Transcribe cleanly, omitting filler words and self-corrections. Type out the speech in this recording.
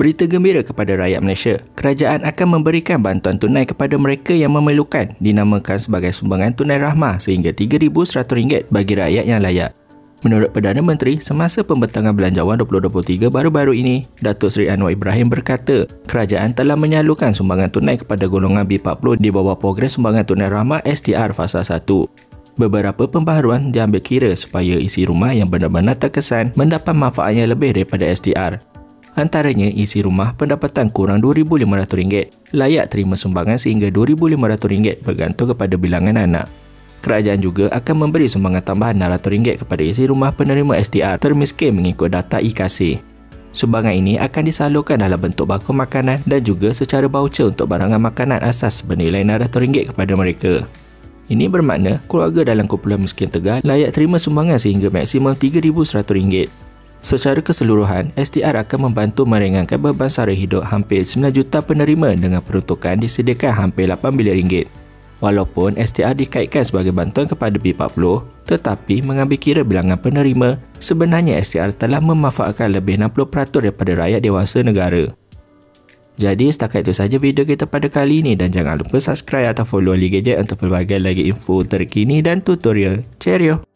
Berita gembira kepada rakyat Malaysia, kerajaan akan memberikan bantuan tunai kepada mereka yang memerlukan, dinamakan sebagai sumbangan tunai rahmah sehingga RM3,100 bagi rakyat yang layak. Menurut Perdana Menteri, semasa pembentangan belanjawan 2023 baru-baru ini, Datuk Seri Anwar Ibrahim berkata, kerajaan telah menyalurkan sumbangan tunai kepada golongan B40 di bawah program sumbangan tunai rahmah STR fasa 1. Beberapa pembaharuan diambil kira supaya isi rumah yang benar-benar terkesan mendapat manfaatnya lebih daripada STR. Antaranya isi rumah pendapatan kurang RM2,500, layak terima sumbangan sehingga RM2,500 bergantung kepada bilangan anak. Kerajaan juga akan memberi sumbangan tambahan RM600 kepada isi rumah penerima STR termiskin mengikut data e-Kasih. Sumbangan ini akan disalurkan dalam bentuk bakul makanan dan juga secara baucer untuk barangan makanan asas bernilai RM600 kepada mereka. Ini bermakna keluarga dalam kumpulan miskin Tegar layak terima sumbangan sehingga maksimum RM3,100. Secara keseluruhan, STR akan membantu meringankan beban sara hidup hampir 9 juta penerima dengan peruntukan disediakan hampir RM8 bilion. Walaupun STR dikaitkan sebagai bantuan kepada B40, tetapi mengambil kira bilangan penerima, sebenarnya STR telah memanfaatkan lebih 60% daripada rakyat dewasa negara. Jadi setakat itu saja video kita pada kali ini, dan jangan lupa subscribe atau follow Ali Gajet untuk pelbagai lagi info terkini dan tutorial. Cheerio!